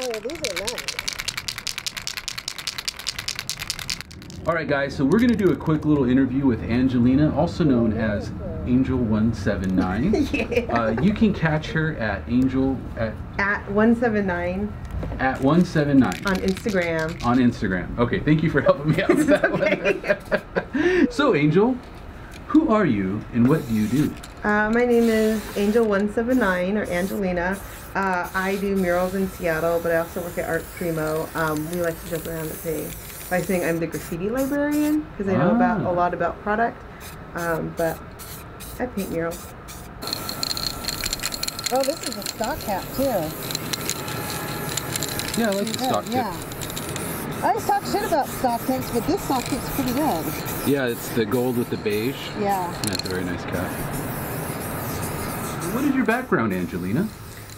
Oh, these are nice. All right, guys, so we're going to do a quick little interview with Angelina, also known as Angel179. Yeah. You can catch her at Angel... At 179. At 179. On Instagram. On Instagram. Okay, thank you for helping me out with that one. So, Angel, who are you and what do you do? My name is Angel179, or Angelina. I do murals in Seattle, but I also work at Art Primo. We like to joke around by saying I'm the graffiti librarian, because I know a lot about product, but I paint murals. Oh, this is a stock hat, too. Yeah, I like the stock tip. I always talk shit about stock tips, but this stock tip's pretty good. Yeah, it's the gold with the beige. Yeah. And that's a very nice cap. What is your background, Angelina?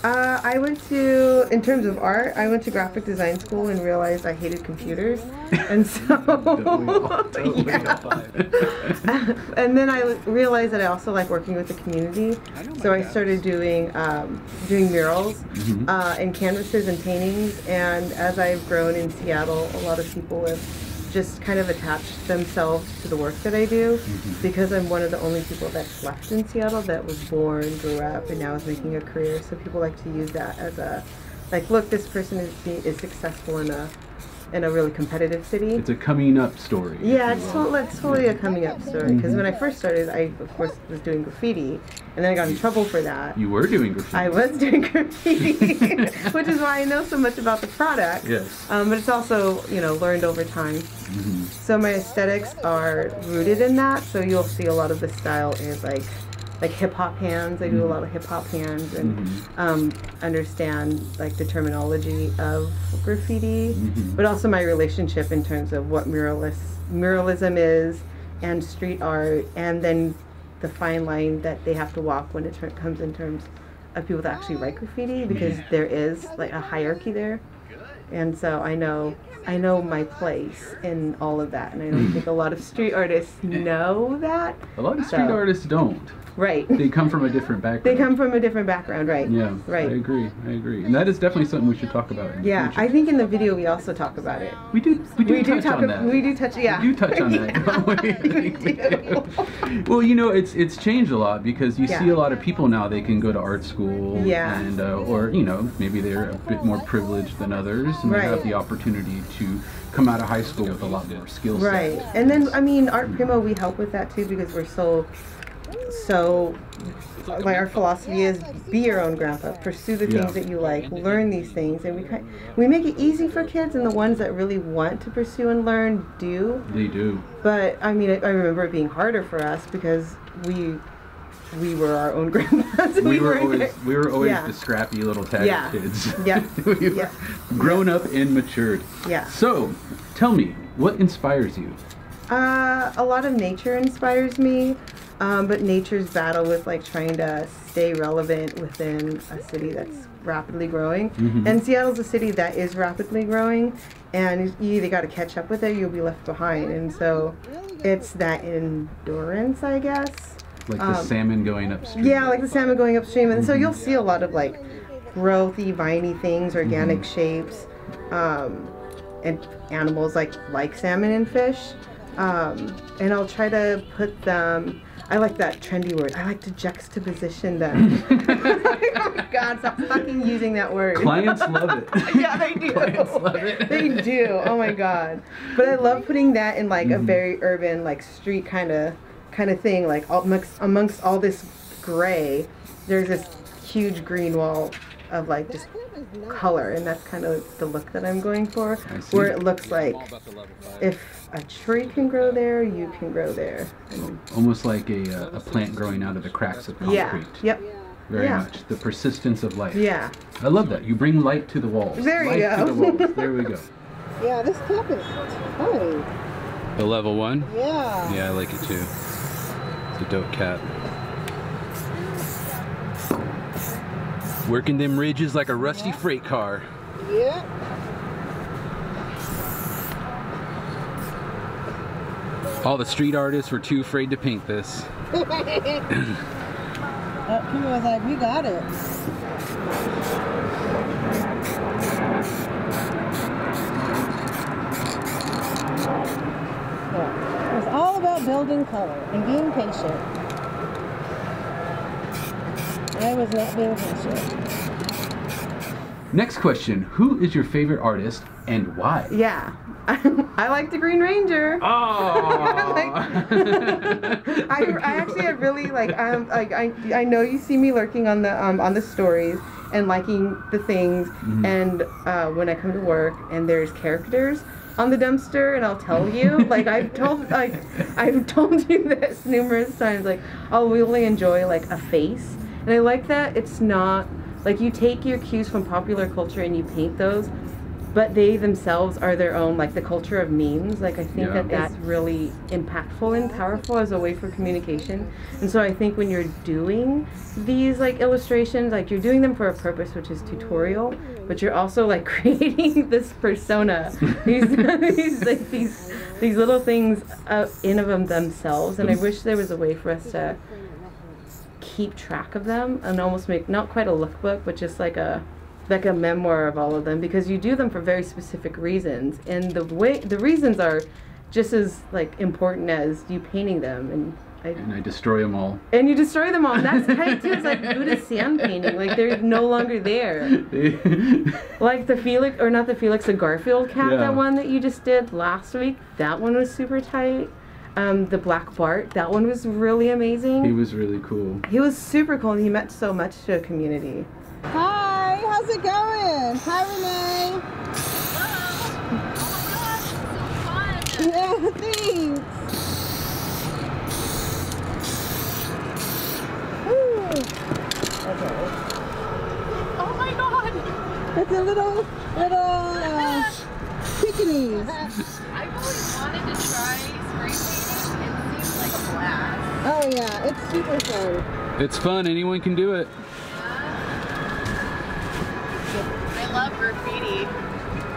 I went to, in terms of art, I went to graphic design school and realized I hated computers, and so, and then I realized that I also like working with the community, so I started doing murals, mm-hmm. And canvases and paintings, and as I've grown in Seattle, a lot of people have just kind of attached themselves to the work that I do, mm-hmm. because I'm one of the only people that's left in Seattle that was born, grew up, and now is making a career. So people like to use that as a, like, look, this person is successful in a really competitive city. It's a coming up story. Yeah, it's totally a coming up story. Because when I first started, I of course was doing graffiti, and then I got in trouble for that. You were doing graffiti. I was doing graffiti, which is why I know so much about the product. Yes. But it's also, you know, learned over time. Mm-hmm. So my aesthetics are rooted in that. So you'll see a lot of the style is like hip hop hands. I do a lot of hip hop hands and understand like the terminology of graffiti, but also my relationship in terms of what muralism is and street art, and then the fine line that they have to walk when it comes in terms of people that actually write graffiti, because there is like a hierarchy there. And so I know my place in all of that, and I don't think a lot of street artists know that. A lot of street artists don't. Right. They come from a different background. They come from a different background, right. Yeah, right. I agree, I agree. And that is definitely something we should talk about in the future. I think in the video we also talk about it. We do touch on that. Well, you know, it's changed a lot, because you see a lot of people now, they can go to art school, and or, you know, maybe they're a bit more privileged than others, and they have the opportunity to come out of high school with a lot more skill set. Right, and then, I mean, Art Primo, we help with that too, because we're so like our philosophy is be your own grandpa, pursue the things that you like, learn these things, and we make it easy for kids, and the ones that really want to pursue and learn do. They do. But I mean, I remember it being harder for us because we were our own grandpas. We were always the scrappy little tag kids. Yeah. Grown up and matured. Yeah. So, tell me, what inspires you? A lot of nature inspires me. But nature's battle with like trying to stay relevant within a city that's rapidly growing. Mm-hmm. And Seattle's a city that is rapidly growing, and you either got to catch up with it, or you'll be left behind. And so it's that endurance, I guess. Like the salmon going upstream. Yeah, like the salmon going upstream. And so you'll see a lot of like growthy, viney things, organic shapes, and animals like salmon and fish. And I'll try to put them... I like that trendy word. I like to juxtaposition them. Oh my God, stop fucking using that word. Clients love it. Yeah, they do. Clients love it. They do. Oh my God. But I love putting that in like a very urban, like street kind of thing. Like amongst all this gray, there's this huge green wall of like just color, and that's kind of the look that I'm going for, where it looks like if a tree can grow there, you can grow there. Well, almost like a plant growing out of the cracks of concrete. Yeah, yep. Very much. The persistence of life. Yeah. I love that. You bring light to the walls. There you go. To the walls. There we go. Yeah, this top is fun. The level one? Yeah. Yeah, I like it too. It's a dope cap. Working them ridges like a rusty freight car. Yep. All the street artists were too afraid to paint this. He was like, we got it. holding color and being patient. I was not being patient. Next question, who is your favorite artist and why? Yeah. I like the Green Ranger. Oh! I know you see me lurking on the stories and liking the things, and when I come to work and there's characters on the dumpster, and I'll tell you, I've told you this numerous times, like I'll really enjoy like a face, and I like that it's not like you take your cues from popular culture and you paint those. But they themselves are their own, like the culture of memes. Like I think that's really impactful and powerful as a way for communication. And so I think when you're doing these like illustrations, like you're doing them for a purpose, which is tutorial, but you're also like creating this persona, these little things in and of themselves. And I wish there was a way for us to keep track of them and almost make not quite a lookbook, but just like a memoir of all of them, because you do them for very specific reasons, and the reasons are just as like important as you painting them. And I destroy them all. And you destroy them all. That's tight too. It's like Buddhist sand painting. Like they're no longer there. Like the Felix, or not the Felix, the Garfield cat, that one that you just did last week. That one was super tight. The Black Bart, that one was really amazing. He was really cool. He was super cool, and he meant so much to a community. Hi, how's it going? Hi, Renee. Hello. Oh my gosh, it's so fun. Yeah, thanks. Woo. Okay. Oh my god. It's a little pickaninnies. I've always wanted to try spray painting. It seems like a blast. Oh yeah, it's super fun. It's fun. Anyone can do it. I love graffiti.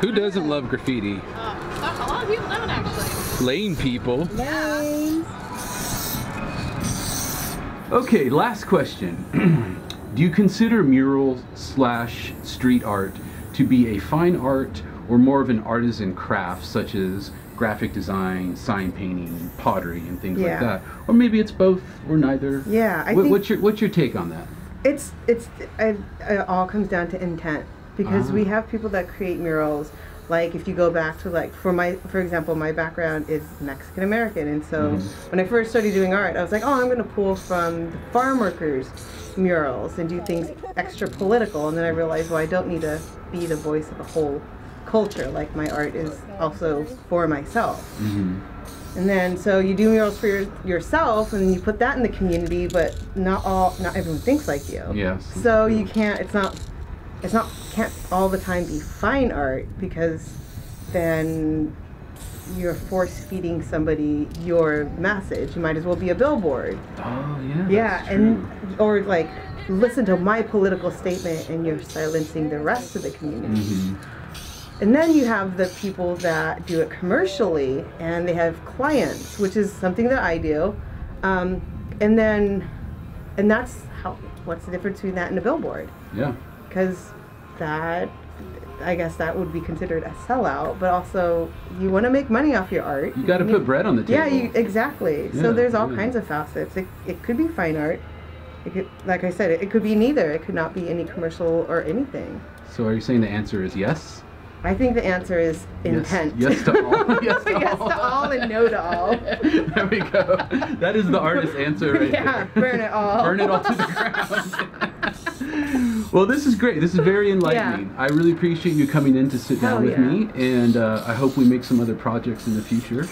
Who doesn't love graffiti? A lot of people don't, actually. Lame people. Lame. Okay, last question. Do you consider mural/street art to be a fine art or more of an artisan craft, such as graphic design, sign painting, pottery, and things like that? Or maybe it's both or neither? Yeah, what's your take on that? It all comes down to intent, because we have people that create murals. Like if you go back to like for example my background is Mexican American, and so when I first started doing art, I was like, oh, I'm going to pull from the farm workers' murals and do things extra political, and then I realized, well, I don't need to be the voice of the whole culture. Like my art is also for myself. And then, so you do murals for yourself, and you put that in the community, but not everyone thinks like you. Yes. So you can't. It can't all the time be fine art, because then you're force feeding somebody your message. You might as well be a billboard. Oh yeah. Yeah, or like, listen to my political statement, and you're silencing the rest of the community. And then you have the people that do it commercially, and they have clients, which is something that I do. And that's how. What's the difference between that and a billboard? Yeah. Because that, I guess that would be considered a sellout. But also, you want to make money off your art. You got to put bread on the table. Yeah, exactly. Yeah, so there's all kinds of facets. It could be fine art. It could, like I said, it could be neither. It could not be any commercial or anything. So are you saying the answer is yes? I think the answer is intent. Yes, yes to all. Yes to, yes all. To all and no to all. There we go. That is the artist answer right there. Burn it all. Burn it all to the ground. Well, this is great. This is very enlightening. I really appreciate you coming in to sit down with me, and I hope we make some other projects in the future.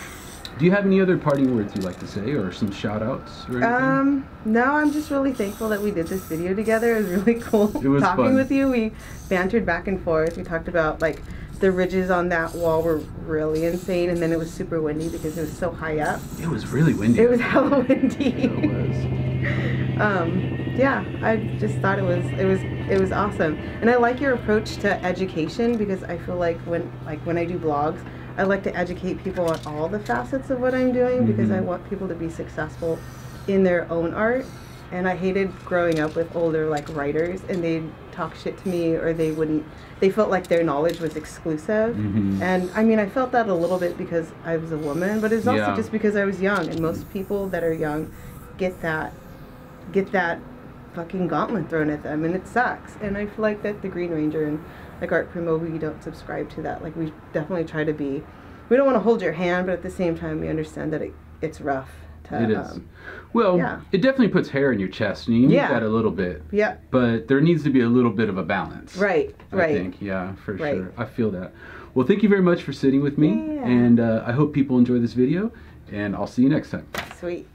Do you have any other parting words you'd like to say, or some shout-outs or anything? No, I'm just really thankful that we did this video together. It was really cool. It was talking fun. With you. We bantered back and forth. We talked about, like, the ridges on that wall were really insane, and then it was super windy because it was so high up. It was really windy. It was hella windy. It was. Yeah, I just thought it was awesome. And I like your approach to education, because I feel like when I do blogs, I like to educate people on all the facets of what I'm doing, because I want people to be successful in their own art. And I hated growing up with older, like, writers, and they'd talk shit to me, or they wouldn't, they felt like their knowledge was exclusive. Mm-hmm. And, I mean, I felt that a little bit because I was a woman, but it's also just because I was young, and most people that are young get that fucking gauntlet thrown at them, and it sucks. And I feel like that the Green Ranger and, like, Art Primo, we don't subscribe to that. Like, we definitely try to be, we don't want to hold your hand, but at the same time, we understand that it's rough. It is. Well, it definitely puts hair in your chest, and you need that a little bit. Yeah. But there needs to be a little bit of a balance. Right, I think, for sure. I feel that. Well, thank you very much for sitting with me, and I hope people enjoy this video, and I'll see you next time. Sweet.